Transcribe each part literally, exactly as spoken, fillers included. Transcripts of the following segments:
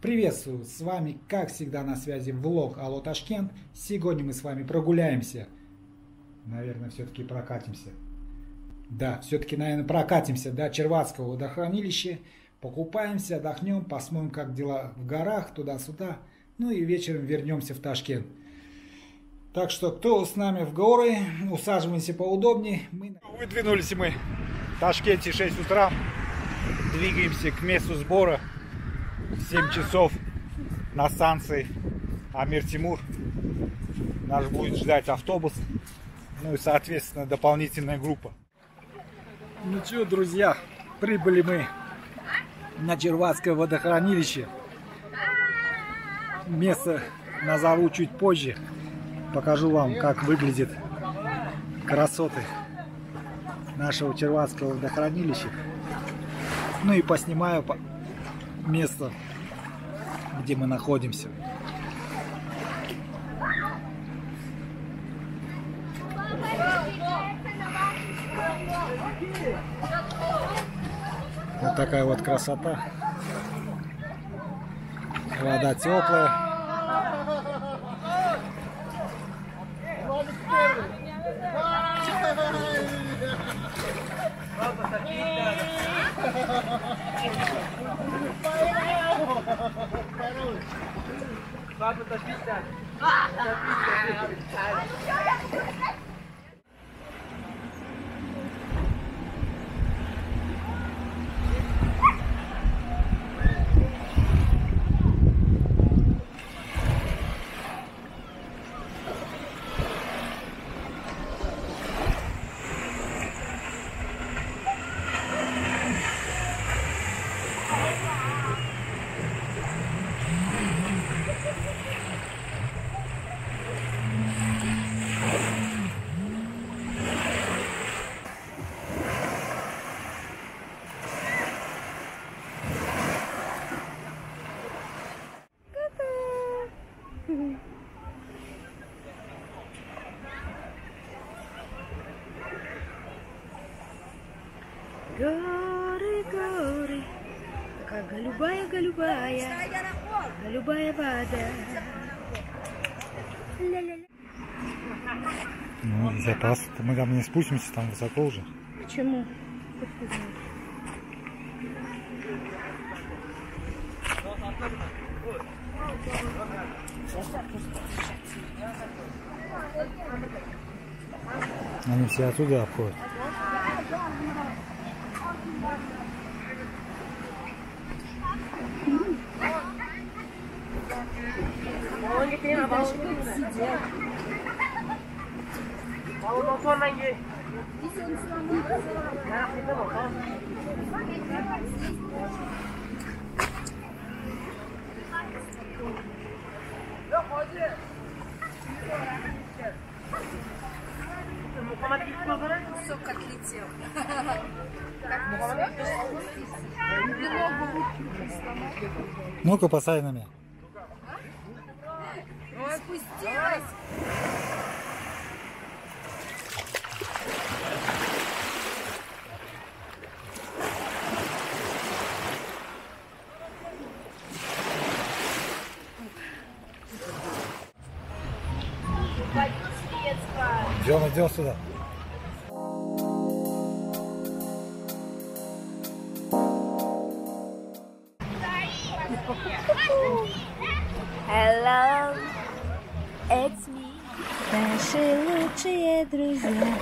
Приветствую! С вами, как всегда, на связи влог Alo Tashkent. Сегодня мы с вами прогуляемся. Наверное, все-таки прокатимся. Да, все-таки, наверное, прокатимся до Чарвакского водохранилища. Покупаемся, отдохнем, посмотрим, как дела в горах, туда-сюда. Ну и вечером вернемся в Ташкент. Так что, кто с нами в горы, усаживаемся поудобнее. Мы... Выдвинулись мы в Ташкенте шесть утра. Двигаемся к месту сбора. семь часов на станции Амир Тимур. Нас будет ждать автобус. Ну и, соответственно, дополнительная группа. Ну что, друзья, прибыли мы на Чарвакское водохранилище. Место назову чуть позже. Покажу вам, как выглядят красоты нашего Чарвакского водохранилища. Ну и поснимаю место, где мы находимся. Вот такая вот красота. Вода теплая. Горы, горы, такая голубая-голубая, голубая вода. Ну, запас. Мы там не спустимся, там высоко уже. Почему? Они все оттуда обходят. Сок отлетел. Ну-ка, посай на меня. Спустилась. Идем, идем сюда. Hello, it's me. Наши лучшие друзья.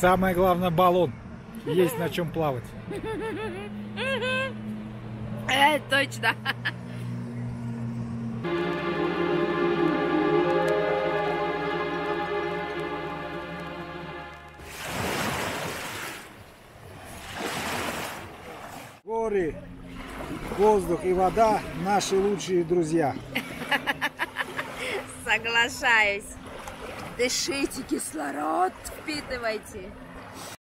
Самое главное — баллон. Есть на чем плавать. Э, точно. Горы, воздух и вода – наши лучшие друзья. Соглашаюсь. Дышите кислород, впитывайте.